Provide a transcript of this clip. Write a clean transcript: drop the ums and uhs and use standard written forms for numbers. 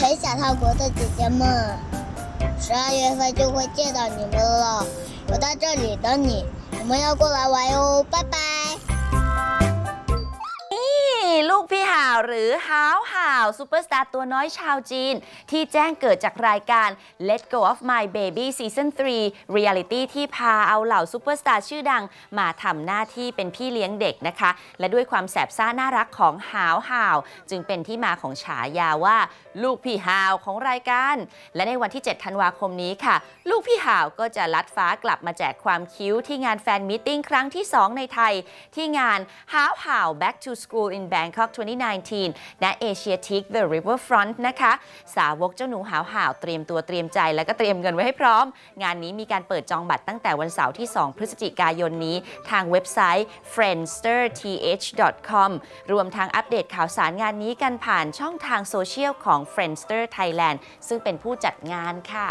很想泰国的姐姐们，12月份就会见到你们了。我在这里等你，我们要过来玩哟，拜拜。ลูกพี่ห่าวหรือฮาวห่าวซูเปอร์สตาร์ตัวน้อยชาวจีนที่แจ้งเกิดจากรายการ Let Go of My Baby Season 3 Reality ที่พาเอาเหล่าซูเปอร์สตาร์ชื่อดังมาทำหน้าที่เป็นพี่เลี้ยงเด็กนะคะและด้วยความแสบซ่าน่ารักของฮาวห่าวจึงเป็นที่มาของฉายาว่าลูกพี่ห่าวของรายการและในวันที่7 ธันวาคมนี้ค่ะลูกพี่ห่าวก็จะลัดฟ้ากลับมาแจกความคิ้วที่งานแฟนมีตติ้งครั้งที่2ในไทยที่งานฮาวห่าว Back to School in Bangkok 2019 ณ Asiatic The Riverfront นะคะสาวกเจ้าหนูหาวหาวเตรียมตัวเตรียมใจแล้วก็เตรียมเงินไว้ให้พร้อมงานนี้มีการเปิดจองบัตรตั้งแต่วันเสาร์ที่ 2 พฤศจิกายนนี้ทางเว็บไซต์ friendsterth.com รวมทางอัปเดตข่าวสารงานนี้กันผ่านช่องทางโซเชียลของ friendster Thailand ซึ่งเป็นผู้จัดงานค่ะ